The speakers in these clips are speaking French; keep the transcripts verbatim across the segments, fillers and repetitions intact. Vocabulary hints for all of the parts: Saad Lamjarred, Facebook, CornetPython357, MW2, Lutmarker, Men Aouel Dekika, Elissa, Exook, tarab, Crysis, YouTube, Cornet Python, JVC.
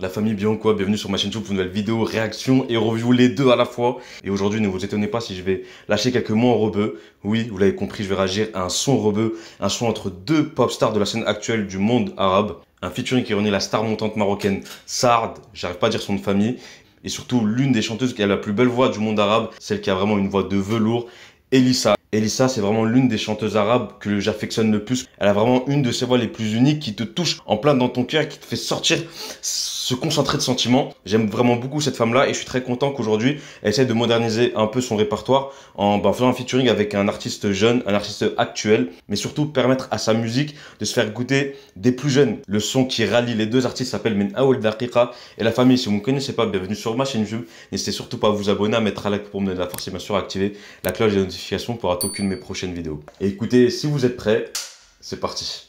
La famille, bien quoi, bienvenue sur ma chaîne YouTube pour une nouvelle vidéo, réaction et review, les deux à la fois. Et aujourd'hui, ne vous étonnez pas si je vais lâcher quelques mots en rebeu. Oui, vous l'avez compris, je vais réagir à un son rebeu, un son entre deux pop stars de la scène actuelle du monde arabe. Un featuring qui réunit la star montante marocaine Saad, j'arrive pas à dire son nom de famille, et surtout l'une des chanteuses qui a la plus belle voix du monde arabe, celle qui a vraiment une voix de velours, Elisa. Elisa, c'est vraiment l'une des chanteuses arabes que j'affectionne le plus. Elle a vraiment une de ses voix les plus uniques qui te touche en plein dans ton cœur, qui te fait sortir ce concentré de sentiments. J'aime vraiment beaucoup cette femme-là et je suis très content qu'aujourd'hui, elle essaie de moderniser un peu son répertoire en ben, faisant un featuring avec un artiste jeune, un artiste actuel, mais surtout permettre à sa musique de se faire goûter des plus jeunes. Le son qui rallie les deux artistes s'appelle Men Aouel Dekika. Et la famille, si vous ne me connaissez pas, bienvenue sur ma chaîne YouTube. N'hésitez surtout pas à vous abonner, à mettre un like pour me donner la force et bien sûr à activer la cloche des notifications pour aucune de mes prochaines vidéos. Et écoutez, si vous êtes prêts, c'est parti.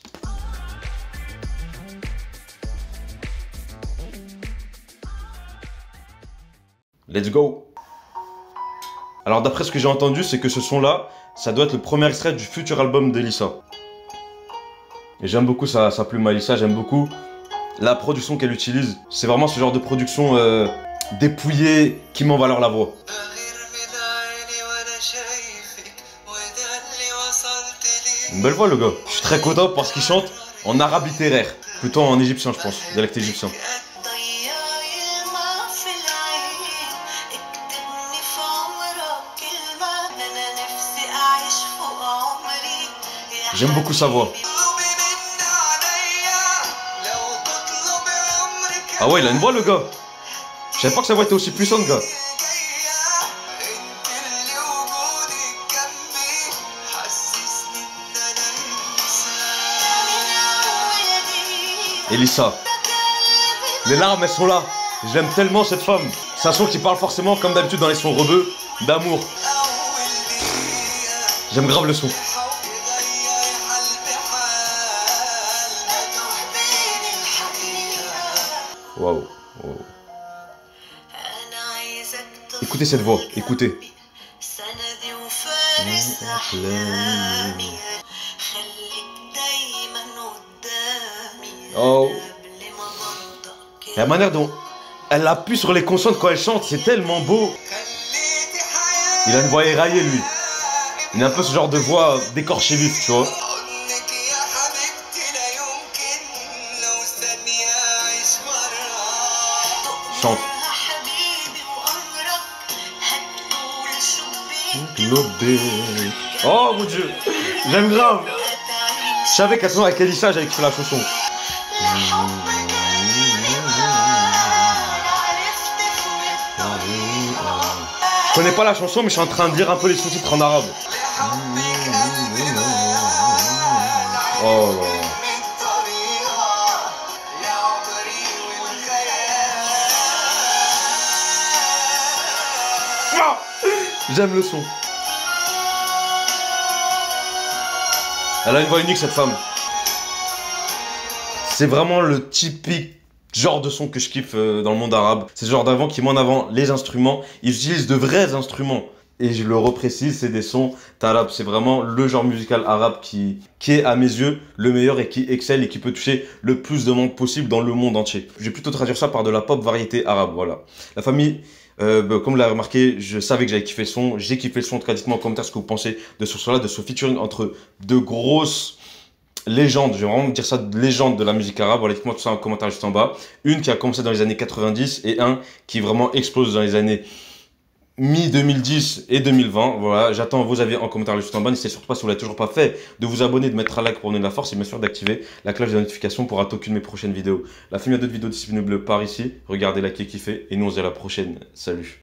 Let's go. Alors d'après ce que j'ai entendu, c'est que ce son là, ça doit être le premier extrait du futur album d'Elisa. Et j'aime beaucoup sa, sa plume à Elisa, j'aime beaucoup la production qu'elle utilise. C'est vraiment ce genre de production euh, dépouillée qui met en valeur la voix. Une belle voix le gars. Je suis très content parce qu'il chante en arabe littéraire, plutôt en égyptien je pense, dialecte égyptien. J'aime beaucoup sa voix. Ah ouais, il a une voix le gars. Je savais pas que sa voix était aussi puissante gars. Elisa, les larmes elles sont là, j'aime tellement cette femme. C'est un son qui parle forcément comme d'habitude dans les sons rebeux d'amour. J'aime grave le son. Waouh, wow. Écoutez cette voix, écoutez. Oh. La manière dont elle appuie sur les consonnes quand elle chante, c'est tellement beau. Il a une voix éraillée lui. Il a un peu ce genre de voix d'écorché vif, tu vois. Chante. Oh mon dieu, j'aime grave. Je savais qu'à ce moment avec Elisa j'avais fait la chanson. Je connais pas la chanson mais je suis en train de dire un peu les sous-titres en arabe. Oh là. Ah, j'aime le son. Elle a une voix unique cette femme. C'est vraiment le typique genre de son que je kiffe dans le monde arabe. C'est ce genre d'avant qui met en avant les instruments. Ils utilisent de vrais instruments. Et je le reprécise, c'est des sons tarab. C'est vraiment le genre musical arabe qui, qui est à mes yeux le meilleur et qui excelle et qui peut toucher le plus de monde possible dans le monde entier. Je vais plutôt traduire ça par de la pop variété arabe, voilà. La famille... Euh, bah, comme vous l'avez remarqué, je savais que j'avais kiffé le son, j'ai kiffé le son, en tout cas dites-moi en commentaire ce que vous pensez de ce son-là, de ce featuring entre deux grosses légendes, je vais vraiment dire ça, de légendes de la musique arabe, voilà, dites-moi tout ça en commentaire juste en bas, une qui a commencé dans les années quatre-vingt-dix et un qui vraiment explose dans les années mi deux mille dix et deux mille vingt, voilà, j'attends vos avis en commentaire juste en bas, n'hésitez surtout pas si vous l'avez toujours pas fait, de vous abonner, de mettre un like pour donner de la force et bien sûr d'activer la cloche des notifications pour rater aucune de mes prochaines vidéos. La famille a d'autres vidéos disponibles par ici, regardez, likez, kiffez et nous on se dit à la prochaine, salut.